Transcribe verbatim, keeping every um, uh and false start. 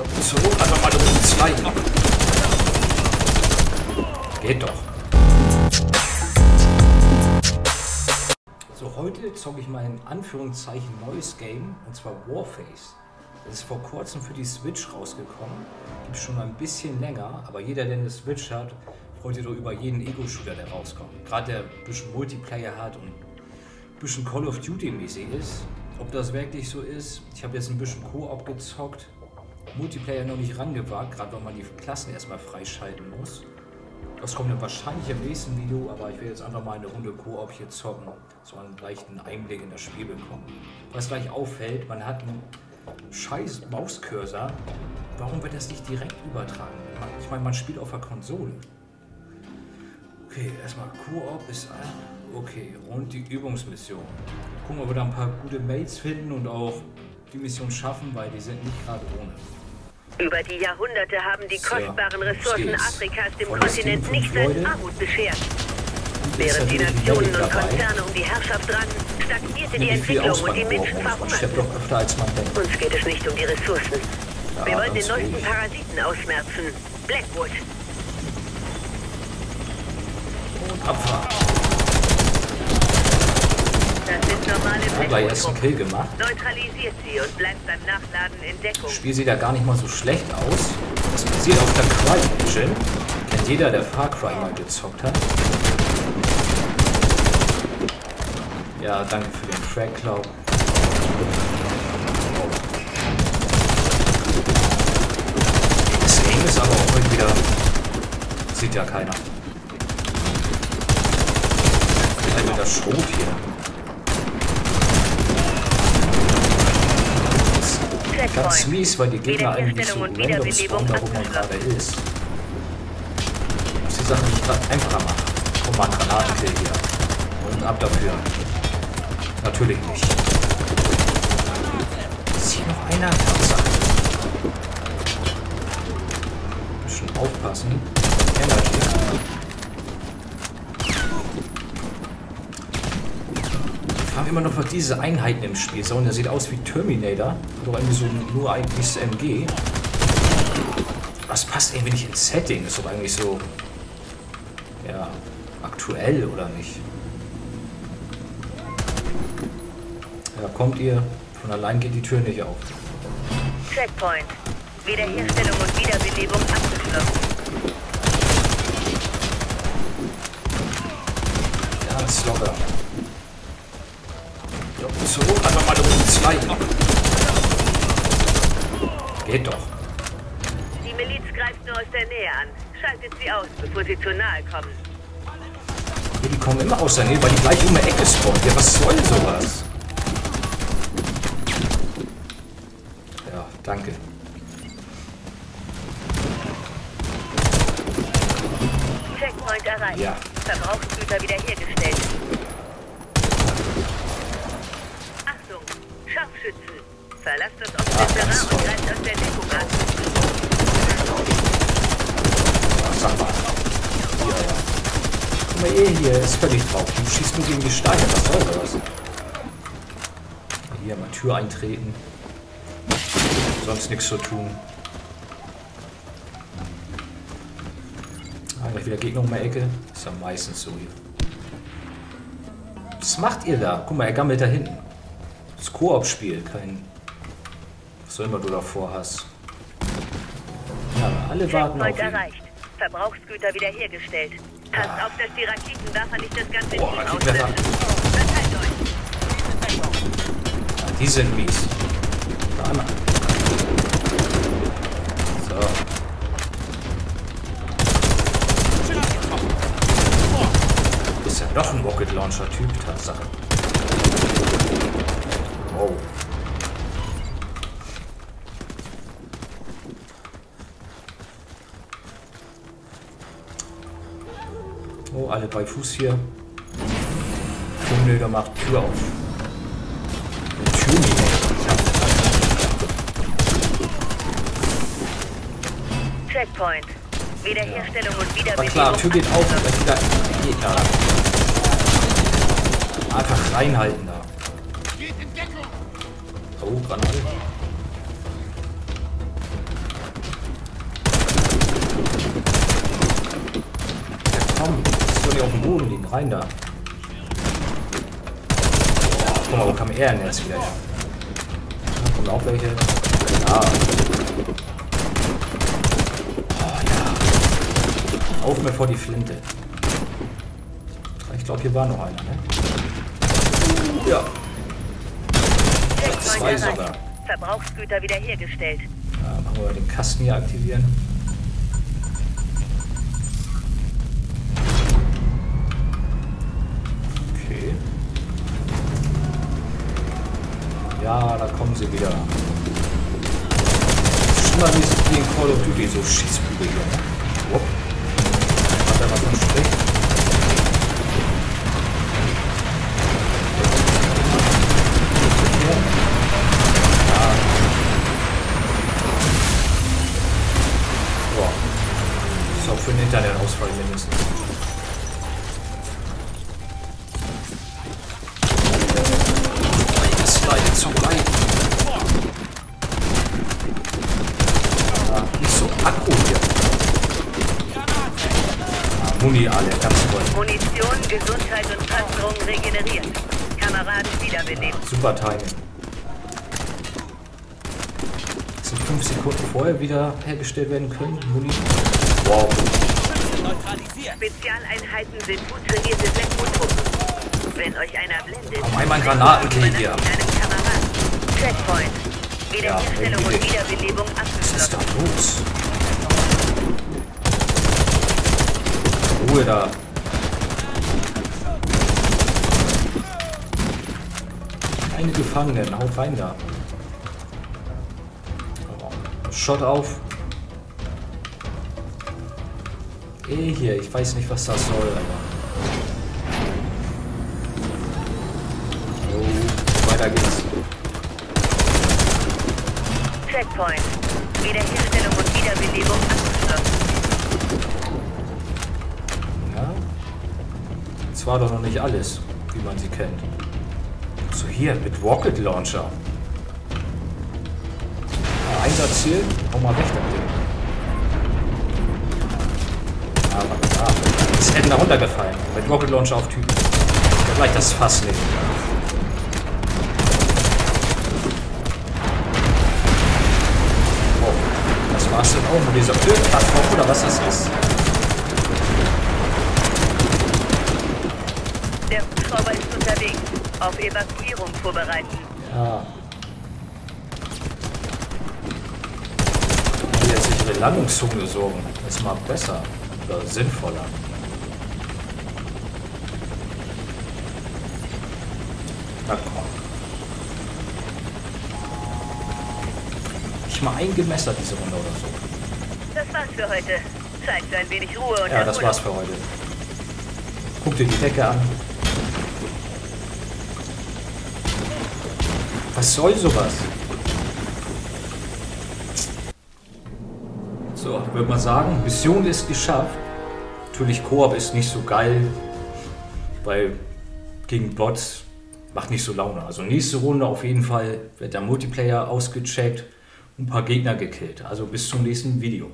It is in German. glaube, zur Not einfach mal Runde zwei. Geht doch. So, heute zocke ich mal in Anführungszeichen neues Game, und zwar Warface. Das ist vor kurzem für die Switch rausgekommen. Gibt schon mal ein bisschen länger, aber jeder, der eine Switch hat, freut sich doch über jeden Ego-Shooter, der rauskommt. Gerade der ein bisschen Multiplayer hat und ein bisschen Call of Duty mäßig ist. Ob das wirklich so ist, ich habe jetzt ein bisschen Koop gezockt. Multiplayer noch nicht rangewagt, gerade weil man die Klassen erstmal freischalten muss. Das kommt dann wahrscheinlich im nächsten Video, aber ich will jetzt einfach mal eine Runde Koop hier zocken, so einen leichten Einblick in das Spiel bekommen. Was gleich auffällt, man hat einen scheiß Mauscursor, warum wird das nicht direkt übertragen? Ich meine, man spielt auf der Konsole. Okay, erstmal Koop ist ein. Okay, und die Übungsmission. Gucken, ob wir da ein paar gute Mates finden und auch die Mission schaffen, weil die sind nicht gerade ohne. Über die Jahrhunderte haben die kostbaren Ressourcen Afrikas dem Kontinent nichts als Armut beschert. Während die Nationen und Konzerne um die Herrschaft rangen, stagnierte die Entwicklung und die Menschen verhungerten. Uns geht es nicht um die Ressourcen. Ja, wir wollen den neuesten Parasiten ausmerzen. Blackwood. Und abfahren. Das sind normale Blackwood. Ich hab gleich erst einen Kill gemacht. Neutralisiert sie und bleibt beim Nachladen in Deckung. Das Spiel sieht ja gar nicht mal so schlecht aus. Das passiert auf der Cry-Vision. Kennt jeder, der Far Cry mal gezockt hat. Ja, danke für den Track, Cloud. Das Game ist aber auch heute wieder... Sieht ja keiner. Alter, das Schrot hier. Ist ganz mies, weil die Gegner eigentlich so random spawnen, da wo man gerade ist. Ich muss die Sachen nicht gerade einfacher machen. Komm mal, Granatenkill hier. Und ab dafür. Natürlich nicht. Ist hier noch einer? Tatsache. Müssen aufpassen. Energy. Ich frage immer noch, was diese Einheiten im Spiel sind. Der sieht aus wie Terminator. Oder irgendwie so nur ein S M G. Das passt irgendwie nicht ins Setting. Ist doch eigentlich so. Ja. Aktuell oder nicht? Da kommt ihr, von allein geht die Tür nicht auf. Checkpoint. Wiederherstellung und Wiederbelebung abgeschlossen. Ganz locker. Ja, so, einfach mal Runde zwei. Geht doch. Die Miliz greift nur aus der Nähe an. Schaltet sie aus, bevor sie zu nahe kommen. Die kommen immer aus der Nähe, weil die gleich um die Ecke spawnen. Ja, was soll sowas? Danke. Checkpoint erreicht. Ja. Verbrauchsgüter wiederhergestellt. Achtung, Scharfschützen. Verlasst das offene und greift aus der Deckung an. Ach, sag mal. Ja, ja. Guck mal, eh hier ist völlig drauf. Du schießt nur gegen die Steine. Was soll das? Hier mal Tür eintreten. Sonst nichts zu tun. Ah, gleich wieder Gegner um die Ecke. Ist ja meistens so hier. Was macht ihr da? Guck mal, er gammelt da hinten. Das Koop-Spiel, kein... Was soll immer du davor hast. Ja, alle warten auf ihn. Erreicht. Verbrauchsgüter wiederhergestellt. Passt ah. auf, dass die Raketenwerfer nicht das ganze Team auslöschen. Ja, die sind mies. Da einmal. Ist ja noch ein Rocket Launcher Typ, Tatsache. Wow. Oh, alle bei Fuß hier. Tunnel gemacht, Tür auf. Checkpoint. Wiederherstellung ja. und Wiederbelebung. Aber klar, Tür geht auf und dann wieder geht da. Einfach reinhalten da. Oh, Granate. Komm, ich soll hier auf dem Boden liegen. Rein da. Guck mal, wo kam er denn jetzt wieder? Ja, kommen auch welche. Ja. Oh, ja. Auf mir vor die Flinte. Ich glaube, hier war noch einer, ne? Ja. Zwei sogar. Verbrauchsgüter wiederhergestellt. Ja, machen wir den Kasten hier aktivieren. Okay. Ja, da kommen sie wieder. Schon mal wie in Call of Duty, so Schießbügel hier. Wow. Hat er was am Strich? Für den Internetausfall mindestens. Das war jetzt so weit. Ah, nicht so Akku hier. Ah, Muni alle, ganz toll. Munition, Gesundheit und Panzerung regeneriert. Kameraden wiederbelebt. Ah, super Timing. So fünf Sekunden vorher wieder hergestellt werden können. Muni. Wow. Spezialeinheiten sind gut trainierte Sekundentruppen. Wenn euch einer blendet, auf einmal Granatenkrieg hier. Checkpoint. Wiederherstellung und Wiederbelebung abgeschlossen. Was ist da los? Ruhe da. Keine Gefangenen, haut rein da. Shot auf. Eh hier, ich weiß nicht, was das soll, aber. Oh, weiter geht's. Checkpoint. Wiederherstellung und Wiederbelebung abgeschlossen. Ja. Das war doch noch nicht alles, wie man sie kennt. So hier, mit Rocket Launcher. Ja, Einsatzziel, komm mal weg damit. Ah, ist Edna runtergefallen. Mit Rocket Launcher auf Typen. Vielleicht das Fass nicht. Oh, das war's denn auch mit dieser Ölplattform oder was das ist? Der Hubschrauber ist unterwegs. Auf Evakuierung vorbereiten. Ja. Ich will jetzt nicht in die Landungszone sorgen. Das ist mal besser. Sinnvoller. Na komm. Ich mal eingemessert diese Runde oder so. Das war's für heute. Zeit für ein wenig Ruhe und. Ja, das war's für heute. Guck dir die Decke an. Was soll sowas? So, würde man sagen, Mission ist geschafft. Natürlich, Koop ist nicht so geil, weil gegen Bots macht nicht so Laune. Also nächste Runde auf jeden Fall wird der Multiplayer ausgecheckt und ein paar Gegner gekillt. Also bis zum nächsten Video.